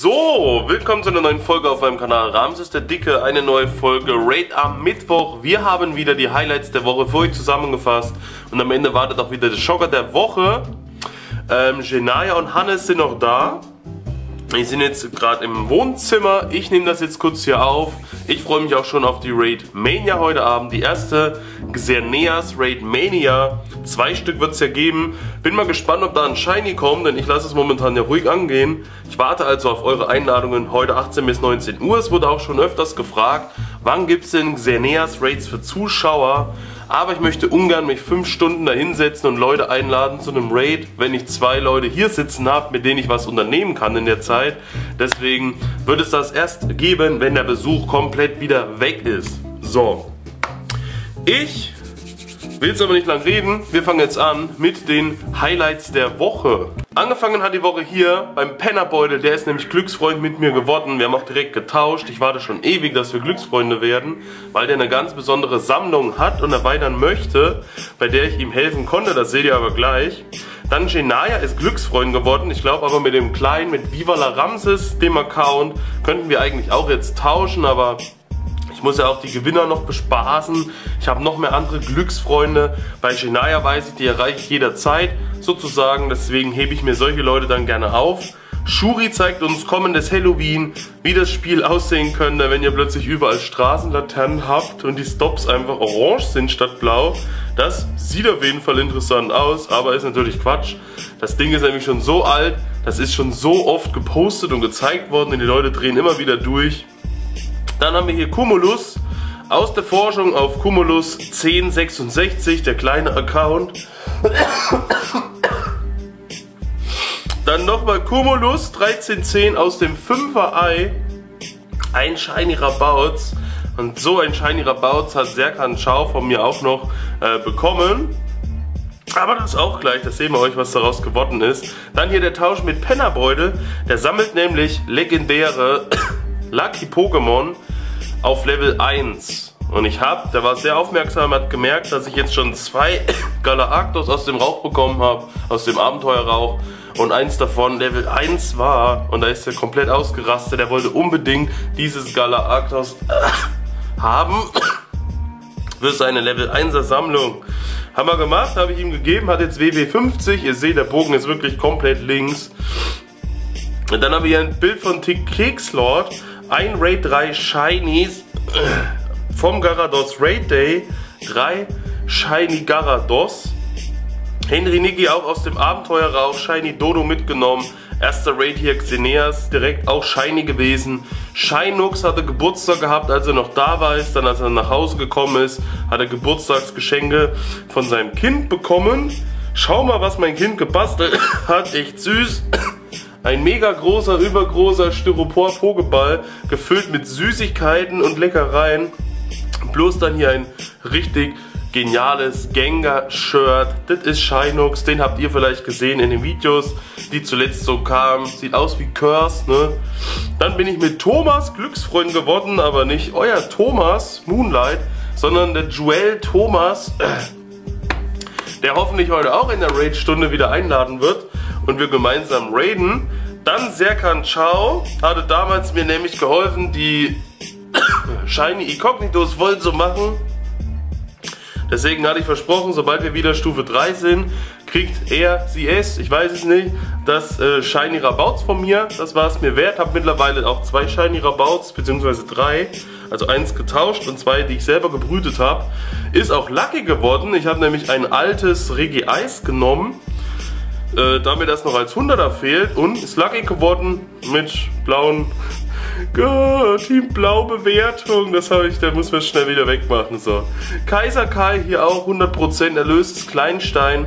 So, willkommen zu einer neuen Folge auf meinem Kanal Ramses der Dicke, eine neue Folge Raid am Mittwoch. Wir haben wieder die Highlights der Woche für euch zusammengefasst und am Ende wartet auch wieder der Schocker der Woche. Genaya und Hannes sind noch da. Die sind jetzt gerade im Wohnzimmer. Ich nehme das jetzt kurz hier auf. Ich freue mich auch schon auf die Raid Mania heute Abend. Die erste Xerneas Raid Mania. 2 Stück wird es ja geben. Bin mal gespannt, ob da ein Shiny kommt, denn ich lasse es momentan ja ruhig angehen. Ich warte also auf eure Einladungen heute 18 bis 19 Uhr. Es wurde auch schon öfters gefragt, wann gibt es denn Xerneas Raids für Zuschauer? Aber ich möchte ungern mich 5 Stunden da hinsetzen und Leute einladen zu einem Raid, wenn ich 2 Leute hier sitzen habe, mit denen ich was unternehmen kann in der Zeit. Deswegen wird es das erst geben, wenn der Besuch komplett wieder weg ist. So, ich will jetzt aber nicht lang reden. Wir fangen jetzt an mit den Highlights der Woche. Angefangen hat die Woche hier beim Pennerbeutel. Der ist nämlich Glücksfreund mit mir geworden. Wir haben auch direkt getauscht. Ich warte schon ewig, dass wir Glücksfreunde werden, weil der eine ganz besondere Sammlung hat und erweitern möchte, bei der ich ihm helfen konnte. Das seht ihr aber gleich. Dann Shenaia ist Glücksfreund geworden. Ich glaube aber mit dem Kleinen, mit Viva La Ramses, dem Account, könnten wir eigentlich auch jetzt tauschen, aber ich muss ja auch die Gewinner noch bespaßen. Ich habe noch mehr andere Glücksfreunde. Bei Shenaia weiß ich, die erreiche ich jederzeit sozusagen. Deswegen hebe ich mir solche Leute dann gerne auf. Shuri zeigt uns kommendes Halloween, wie das Spiel aussehen könnte, wenn ihr plötzlich überall Straßenlaternen habt und die Stops einfach orange sind statt blau. Das sieht auf jeden Fall interessant aus, aber ist natürlich Quatsch. Das Ding ist nämlich schon so alt, das ist schon so oft gepostet und gezeigt worden und die Leute drehen immer wieder durch. Dann haben wir hier Cumulus, aus der Forschung auf Cumulus 1066, der kleine Account. Dann nochmal Cumulus 1310 aus dem 5er-Ei, ein Shiny Rabautz. Und so ein Shiny Rabautz hat Serkan Schau von mir auch noch bekommen. Aber das auch gleich, das sehen wir euch, was daraus geworden ist. Dann hier der Tausch mit Pennerbeutel, der sammelt nämlich legendäre Lucky Pokémon auf Level 1 und der war sehr aufmerksam, hat gemerkt, dass ich jetzt schon 2 Gala Arctos aus dem Rauch bekommen habe, aus dem Abenteuerrauch und eins davon Level 1 war und da ist er komplett ausgerastet, er wollte unbedingt dieses Gala Arctos haben für seine Level 1er Sammlung. Haben wir gemacht, habe ich ihm gegeben, hat jetzt WW 50, ihr seht, der Bogen ist wirklich komplett links. Und dann haben wir hier ein Bild von Tick Kekslord, ein Raid 3 Shinies vom Garados Raid Day, 3 Shiny Garados. Henry Niki auch aus dem Abenteuerrauch, Shiny Dodo mitgenommen. Erster Raid hier Xerneas, direkt auch Shiny gewesen. Shinox hatte Geburtstag gehabt, als er noch da war. Dann, als er nach Hause gekommen ist, hat er Geburtstagsgeschenke von seinem Kind bekommen. Schau mal, was mein Kind gebastelt hat, echt süß. Ein mega großer, übergroßer Styropor-Pokéball, gefüllt mit Süßigkeiten und Leckereien. Bloß dann hier ein richtig geniales Gengar-Shirt. Das ist Shinox, den habt ihr vielleicht gesehen in den Videos, die zuletzt so kamen. Sieht aus wie Curse, ne? Dann bin ich mit Thomas Glücksfreund geworden, aber nicht euer Thomas Moonlight, sondern der Joel Thomas, der hoffentlich heute auch in der Raid-Stunde wieder einladen wird und wir gemeinsam raiden. Dann Serkan Schau hatte damals mir nämlich geholfen, die Shiny Incognitos voll zu machen. Deswegen hatte ich versprochen, sobald wir wieder Stufe 3 sind, kriegt er, sie es, ich weiß es nicht, das Shiny Rabautz von mir. Das war es mir wert. Habe mittlerweile auch 2 Shiny Rabautz, beziehungsweise 3. Also eins getauscht und 2, die ich selber gebrütet habe. Ist auch lucky geworden. Ich habe nämlich ein altes Regi Eis genommen, da mir das noch als 100er fehlt, und ist lucky geworden mit blauen Team Blau Bewertung. Das habe ich, da muss man schnell wieder wegmachen. So, Kaiser Kai hier auch 100% erlöstes Kleinstein.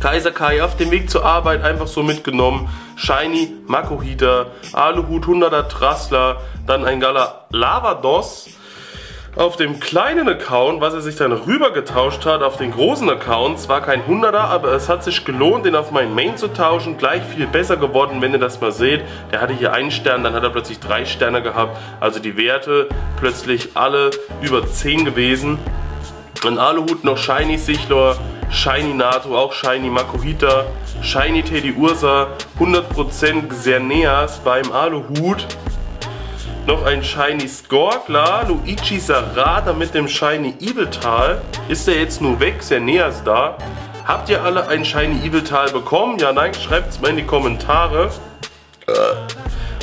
Kaiser Kai auf dem Weg zur Arbeit einfach so mitgenommen. Shiny Makohita, Aluhut 100er Trassler, dann ein Gala Lavados auf dem kleinen Account, was er sich dann rüber getauscht hat auf den großen Account. Zwar kein 100er, aber es hat sich gelohnt, den auf meinen Main zu tauschen. Gleich viel besser geworden, wenn ihr das mal seht. Der hatte hier 1 Stern, dann hat er plötzlich 3 Sterne gehabt. Also die Werte plötzlich alle über 10 gewesen. Ein Aluhut noch Shiny Sichlor, Shiny Nato, auch Shiny Makohita, Shiny Teddy Ursa, 100% Xerneas beim Aluhut. Noch ein Shiny Skorgler, Luigi Sarada mit dem Shiny Ebeltal. Ist der jetzt nur weg? Xerneas da. Habt ihr alle ein Shiny Ebeltal bekommen? Ja, nein, schreibt es mal in die Kommentare.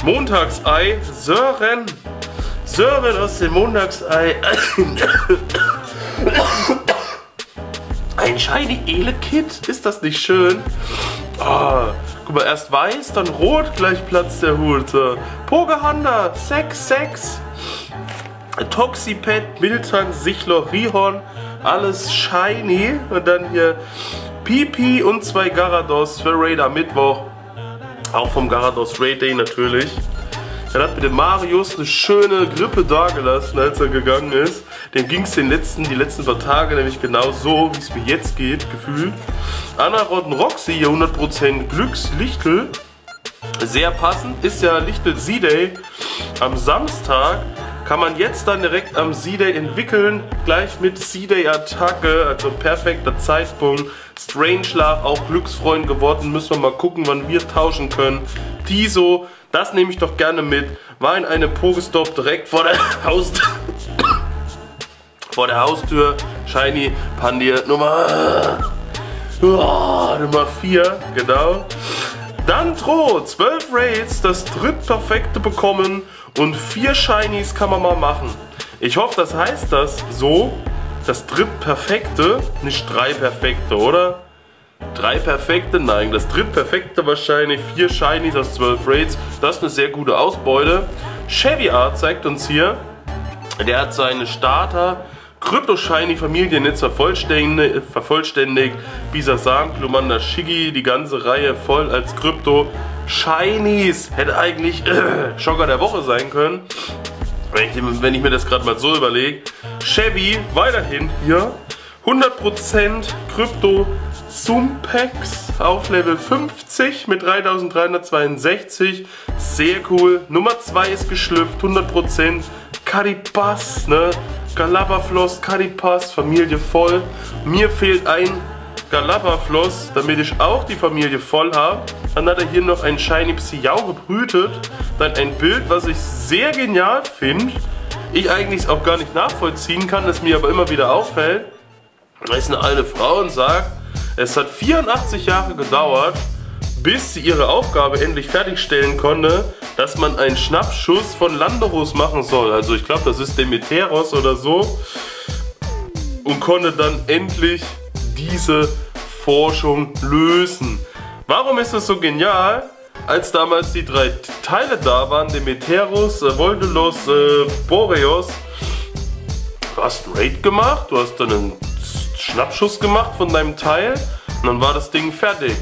Montagsei, Sören. Sören aus dem Montagsei. Ein Shiny Ele-Kit, ist das nicht schön? Oh, guck mal, erst weiß, dann rot, gleich platzt der Hute. Pogahonda, 6-6. Toxipet, Miltank, Sichlor, Rihorn, alles shiny. Und dann hier Pipi und zwei Garados für Raid am Mittwoch. Auch vom Garados Raid Day natürlich. Er hat mit dem Marius eine schöne Grippe dagelassen, als er gegangen ist. Dem ging es die letzten paar Tage nämlich genau so, wie es mir jetzt geht, gefühlt. Anna Rotten Roxy, hier 100% Glückslichtel. Sehr passend, ist ja Lichtel Z-Day am Samstag. Kann man jetzt dann direkt am Z-Day entwickeln, gleich mit Z-Day-Attacke, also perfekter Zeitpunkt. Strangelove, auch Glücksfreund geworden, müssen wir mal gucken, wann wir tauschen können. Tiso, das nehme ich doch gerne mit, war in einem Pokestop direkt vor der Haustür. Shiny Pandir Nummer 4, genau. Dantro, 12 Raids, das drittperfekte bekommen und 4 Shinies kann man mal machen. Ich hoffe, das heißt das so, das drittperfekte, nicht 3 perfekte, oder? 3 perfekte, nein, das drittperfekte wahrscheinlich, 4 Shinies aus 12 Raids, das ist eine sehr gute Ausbeute. Chevy Art zeigt uns hier, der hat seine Starter Krypto-Shiny-Familien jetzt vervollständigt. Bisasam, Glumanda, Shiggy, die ganze Reihe voll als Krypto-Shinies. Hätte eigentlich Schocker der Woche sein können, wenn ich mir das gerade mal so überlege. Chevy, weiterhin hier, 100% Krypto-Sumpex auf Level 50 mit 3362. Sehr cool. Nummer 2 ist geschlüpft, 100%. Karibas, ne? Galapafloss, Karibas, Familie voll. Mir fehlt ein Galapafloss, damit ich auch die Familie voll habe. Dann hat er hier noch ein Shiny Psyau gebrütet. Dann ein Bild, was ich sehr genial finde. Ich eigentlich auch gar nicht nachvollziehen kann, das mir aber immer wieder auffällt. Da ist eine alte Frau und sagt, es hat 84 Jahre gedauert, bis sie ihre Aufgabe endlich fertigstellen konnte, dass man einen Schnappschuss von Landeros machen soll. Also ich glaube, das ist Demeteros oder so. Und konnte dann endlich diese Forschung lösen. Warum ist das so genial? Als damals die 3 Teile da waren, Demeteros, Voldelos, Boreos, du hast einen Raid gemacht, du hast dann einen Schnappschuss gemacht von deinem Teil und dann war das Ding fertig.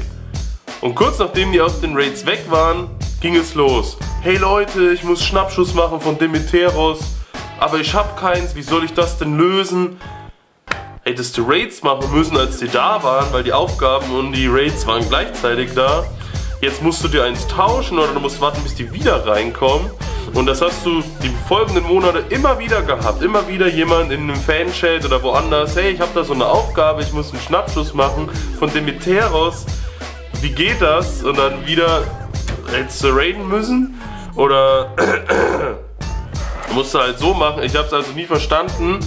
Und kurz nachdem die aus den Raids weg waren, ging es los. Hey Leute, ich muss Schnappschuss machen von Demeteros, aber ich hab keins, wie soll ich das denn lösen? Hättest du Raids machen müssen, als die da waren, weil die Aufgaben und die Raids waren gleichzeitig da. Jetzt musst du dir eins tauschen oder du musst warten, bis die wieder reinkommen. Und das hast du die folgenden Monate immer wieder gehabt. Immer wieder jemand in einem Fanchat oder woanders. Hey, ich hab da so eine Aufgabe, ich muss einen Schnappschuss machen von Demeteros. Wie geht das? Und dann wieder jetzt raiden müssen? Oder musst du halt so machen. Ich habe es also nie verstanden.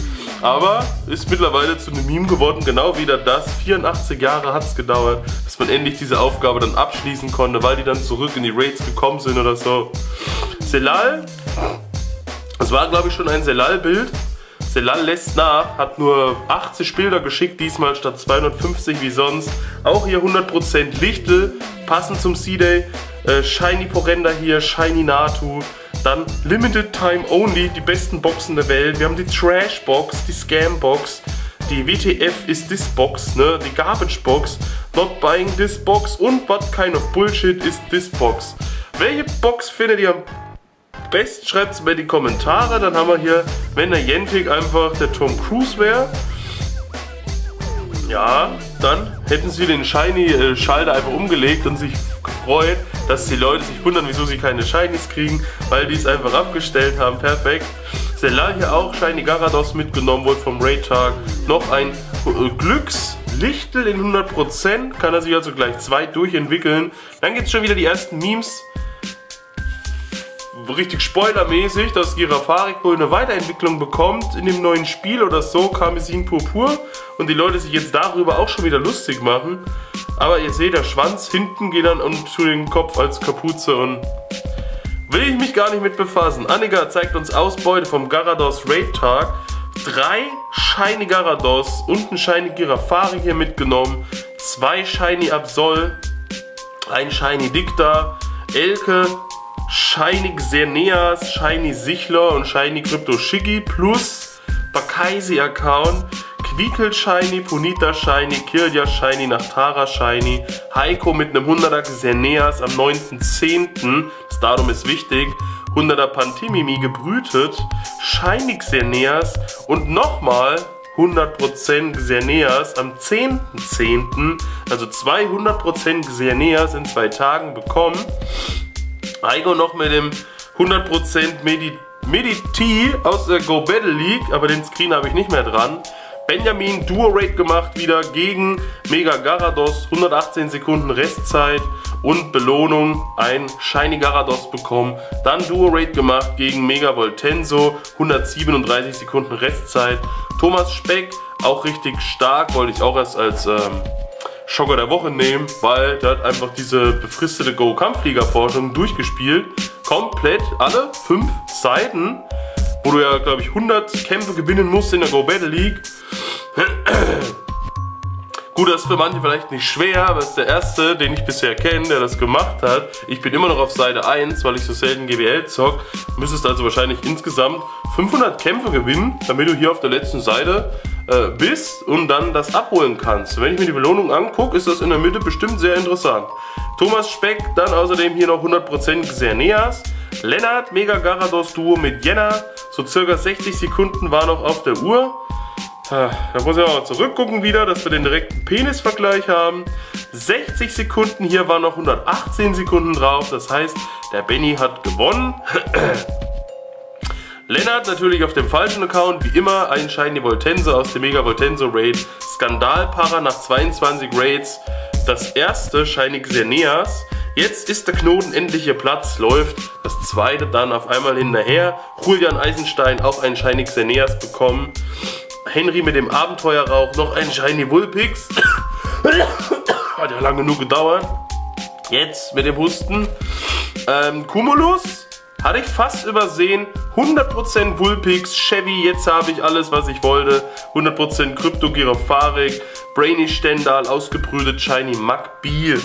Aber ist mittlerweile zu einem Meme geworden. Genau wieder das. 84 Jahre hat es gedauert, bis man endlich diese Aufgabe dann abschließen konnte, weil die dann zurück in die Raids gekommen sind oder so. Selal. Das war, glaube ich, schon ein Selal-Bild. Selal lässt nach, hat nur 80 Bilder geschickt, diesmal statt 250 wie sonst. Auch hier 100% Lichtel, passend zum C-Day. Shiny Porenda hier, Shiny Natu. Dann Limited Time Only, die besten Boxen der Welt. Wir haben die Trash Box, die Scam Box. Die WTF ist this Box, ne? Die Garbage Box. Not buying this Box und what kind of Bullshit ist this Box. Welche Box findet ihr am besten? Schreibt es mir in die Kommentare. Dann haben wir hier, wenn der Jentik einfach der Tom Cruise wäre, ja, dann hätten sie den Shiny-Schalter einfach umgelegt und sich gefreut, dass die Leute sich wundern, wieso sie keine Shinies kriegen, weil die es einfach abgestellt haben. Perfekt. Selal hier auch Shiny Garados mitgenommen wurde vom Raid-Tag. Noch ein Glückslichtel in 100%. Kann er sich also gleich 2 durchentwickeln. Dann gibt es schon wieder die ersten Memes. Richtig spoilermäßig, dass Girafarig wohl eine Weiterentwicklung bekommt in dem neuen Spiel oder so, Karmesin Purpur. Und die Leute sich jetzt darüber auch schon wieder lustig machen. Aber ihr seht, der Schwanz hinten geht dann und zu den Kopf als Kapuze und will ich mich gar nicht mit befassen. Annika zeigt uns Ausbeute vom Garados Raid-Tag. 3 Shiny Garados und ein Shiny Girafarig hier mitgenommen. 2 Shiny Absol, ein Shiny Dicta, Elke, Shiny Xerneas, Shiny Sichlor und Shiny Crypto Shiggy plus Bakaisi Account, Quiekel Shiny, Punita Shiny, Kirja Shiny, Nachtara Shiny, Heiko mit einem 100er Xerneas am 9.10., das Datum ist wichtig, 100er Pantimimi gebrütet, Shiny Xerneas und nochmal 100% Xerneas am 10.10., also 200% Xerneas in 2 Tagen bekommen. Heiko noch mit dem 100% Mediti aus der Go Battle League, aber den Screen habe ich nicht mehr dran. Benjamin Duo Raid gemacht wieder gegen Mega Garados, 118 Sekunden Restzeit und Belohnung, ein Shiny Garados bekommen. Dann Duo Raid gemacht gegen Mega Voltenso, 137 Sekunden Restzeit. Thomas Speck, auch richtig stark, wollte ich auch erst als Schocker der Woche nehmen, weil der hat einfach diese befristete Go-Kampfflieger-Forschung durchgespielt. Komplett alle 5 Seiten, wo du ja, glaube ich, 100 Kämpfe gewinnen musst in der Go-Battle League. Gut, das ist für manche vielleicht nicht schwer, aber es ist der erste, den ich bisher kenne, der das gemacht hat. Ich bin immer noch auf Seite 1, weil ich so selten GBL zocke. Du müsstest also wahrscheinlich insgesamt 500 Kämpfe gewinnen, damit du hier auf der letzten Seite bist und dann das abholen kannst. Wenn ich mir die Belohnung angucke, ist das in der Mitte bestimmt sehr interessant. Thomas Speck, dann außerdem hier noch 100% Xerneas. Lennart, Mega Garados Duo mit Jenna. So circa 60 Sekunden war noch auf der Uhr. Da muss ich auch mal zurückgucken wieder, dass wir den direkten Penisvergleich haben. 60 Sekunden, hier waren noch 118 Sekunden drauf. Das heißt, der Benny hat gewonnen. Lennart natürlich auf dem falschen Account, wie immer ein Shiny Voltenso aus dem Mega Voltenso Raid. Skandalpara nach 22 Raids. Das erste Shiny Xerneas. Jetzt ist der Knoten endlich hier Platz, läuft das zweite dann auf einmal hinterher. Julian Eisenstein auch ein Shiny Xerneas bekommen. Henry mit dem Abenteuerrauch, noch ein Shiny Vulpix. Hat ja lang genug gedauert. Jetzt mit dem Husten. Cumulus hatte ich fast übersehen. 100% Vulpix, Chevy, jetzt habe ich alles, was ich wollte. 100% Krypto Girafarig, Brainy Stendal, ausgebrütet Shiny Magbiel.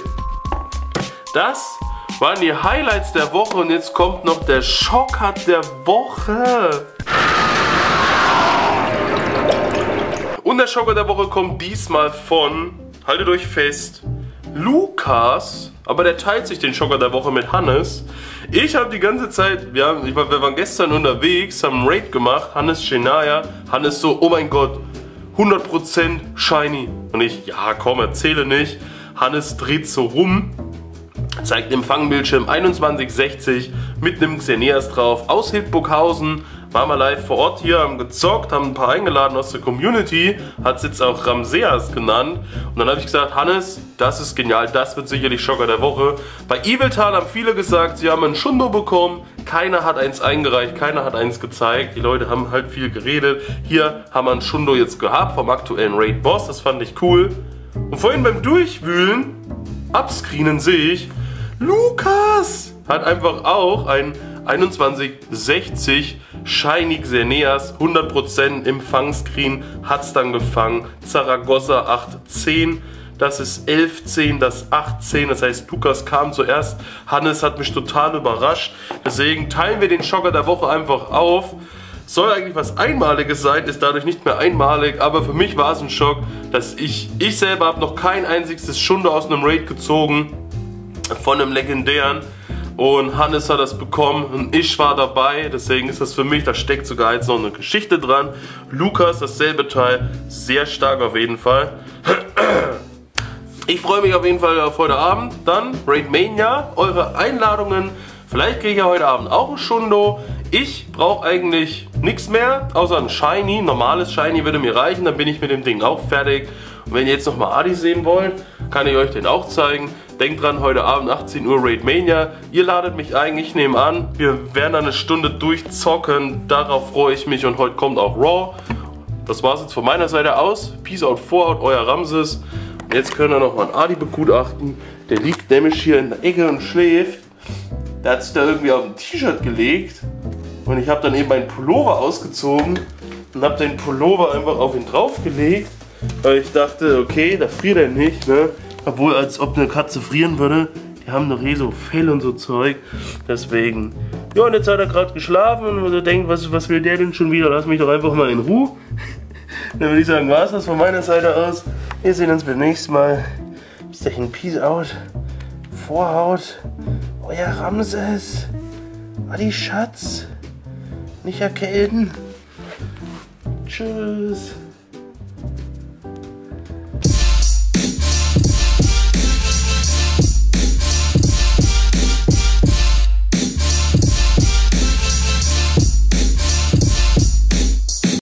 Das waren die Highlights der Woche und jetzt kommt noch der Schocker der Woche. Und der Schocker der Woche kommt diesmal von, haltet euch fest, Lukas, aber der teilt sich den Schocker der Woche mit Hannes. Ich habe die ganze Zeit, wir waren gestern unterwegs, haben einen Raid gemacht, Hannes Shenaia, Hannes so, oh mein Gott, 100% Shiny. Und ich, ja komm, erzähle nicht. Hannes dreht so rum, zeigt im Fangbildschirm 2160 mit einem Xerneas drauf aus Hildburghausen. Waren wir live vor Ort hier, haben gezockt, haben ein paar eingeladen aus der Community, hat es jetzt auch Ramseas genannt. Und dann habe ich gesagt, Hannes, das ist genial, das wird sicherlich Schocker der Woche. Bei Ebeltal haben viele gesagt, sie haben einen Schundo bekommen, keiner hat eins eingereicht, keiner hat eins gezeigt, die Leute haben halt viel geredet. Hier haben wir einen Schundo jetzt gehabt vom aktuellen Raid Boss, das fand ich cool. Und vorhin beim Durchwühlen, abscreenen sehe ich, Lukas hat einfach auch ein 2160 Shiny Xerneas, 100% im Fangscreen, hat's dann gefangen. Zaragoza 810, das ist 1110, das 18, das heißt Lukas kam zuerst. Hannes hat mich total überrascht, deswegen teilen wir den Schocker der Woche einfach auf. Soll eigentlich was Einmaliges sein, ist dadurch nicht mehr einmalig, aber für mich war es ein Schock, dass ich selber habe noch kein einziges Schundo aus einem Raid gezogen, von einem legendären. Und Hannes hat das bekommen und ich war dabei, deswegen ist das für mich, da steckt sogar jetzt noch eine Geschichte dran. Lukas, dasselbe Teil, sehr stark auf jeden Fall. Ich freue mich auf jeden Fall auf heute Abend, dann Raid Mania, eure Einladungen. Vielleicht kriege ich ja heute Abend auch ein Schundo. Ich brauche eigentlich nichts mehr, außer ein Shiny. Normales Shiny würde mir reichen, dann bin ich mit dem Ding auch fertig. Und wenn ihr jetzt nochmal Adis sehen wollt, kann ich euch den auch zeigen. Denkt dran, heute Abend 18 Uhr Raid Mania. Ihr ladet mich eigentlich nebenan. Wir werden eine Stunde durchzocken. Darauf freue ich mich und heute kommt auch Raw. Das war's jetzt von meiner Seite aus. Peace out, Vorhaut, euer Ramses. Jetzt können wir nochmal einen Adi begutachten. Der liegt nämlich hier in der Ecke und schläft. Der hat sich da irgendwie auf ein T-Shirt gelegt. Und ich habe dann eben meinen Pullover ausgezogen und habe den Pullover einfach auf ihn draufgelegt, weil ich dachte, okay, da friert er nicht, ne? Obwohl, als ob eine Katze frieren würde. Die haben doch eh so Fell und so Zeug. Deswegen. Ja, und jetzt hat er gerade geschlafen und so denkt, was will der denn schon wieder? Lass mich doch einfach mal in Ruhe. Dann würde ich sagen, war es das von meiner Seite aus. Wir sehen uns beim nächsten Mal. Bis dahin, Peace out. Vorhaut. Euer Ramses. Adi Schatz. Nicht erkälten. Tschüss.